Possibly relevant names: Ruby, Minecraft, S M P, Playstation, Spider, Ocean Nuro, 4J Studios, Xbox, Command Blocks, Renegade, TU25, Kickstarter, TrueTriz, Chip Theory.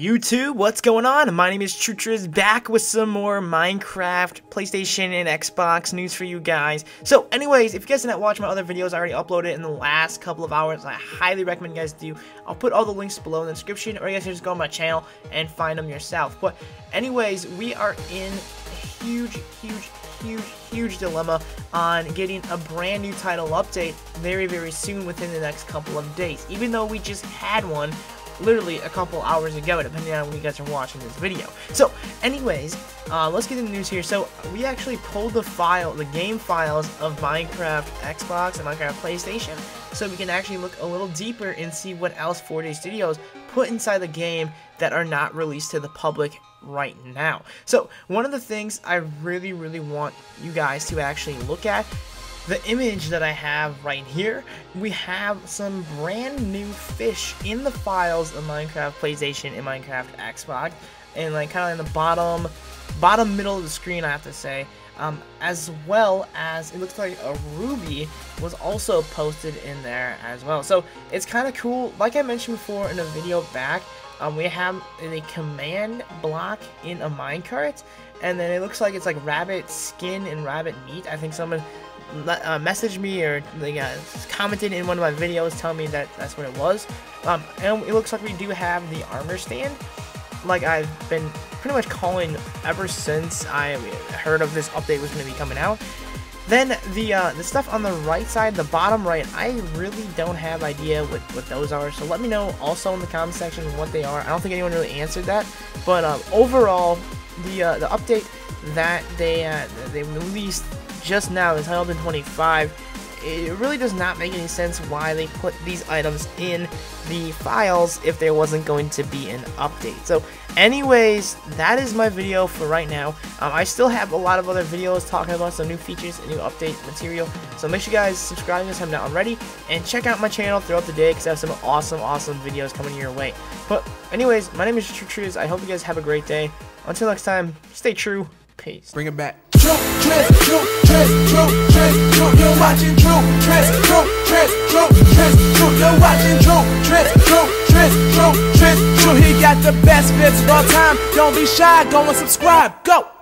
YouTube, what's going on? My name is TrueTriz, back with some more Minecraft, PlayStation, and Xbox news for you guys. So anyways, if you guys did not watch my other videos I already uploaded in the last couple of hours, I highly recommend you guys do. I'll put all the links below in the description, or you guys can just go on my channel and find them yourself. But anyways, we are in a huge dilemma on getting a brand new title update very soon, within the next couple of days, even though we just had one literally a couple hours ago, depending on when you guys are watching this video. So anyways, let's get into the news here. So we actually pulled the game files of Minecraft Xbox and Minecraft PlayStation, so we can actually look a little deeper and see what else 4J Studios put inside the game that are not released to the public right now. So one of the things I really want you guys to actually look at, the image that I have right here, we have some brand new fish in the files of Minecraft PlayStation and Minecraft Xbox, and like kind of in the bottom middle of the screen, I have to say, as well as it looks like a ruby was also posted in there as well. So it's kind of cool. Like I mentioned before in a video back, we have a command block in a minecart, and then it looks like it's like rabbit skin and rabbit meat. I think someone messaged me or they commented in one of my videos telling me that that's what it was. And it looks like we do have the armor stand, like I've been pretty much calling ever since I heard of this update was going to be coming out. Then the stuff on the right side, the bottom right, I really don't have idea what those are, so let me know also in the comment section what they are. I don't think anyone really answered that, but overall the update that they released just now, the title of the TU25, it really does not make any sense why they put these items in the files if there wasn't going to be an update. So anyways, that is my video for right now. I still have a lot of other videos talking about some new features and new update material, so make sure you guys subscribe if you haven't already, and check out my channel throughout the day because I have some awesome videos coming your way. But anyways, my name is TrueTriz. I hope you guys have a great day. Until next time, stay true. Peace. Bring it back. TrueTriz, TrueTriz, TrueTriz, TrueTriz. You're watching TrueTriz, TrueTriz, TrueTriz, TrueTriz. You're watching TrueTriz, TrueTriz, TrueTriz, TrueTriz. He got the best bits of all time. Don't be shy, go and subscribe. Go.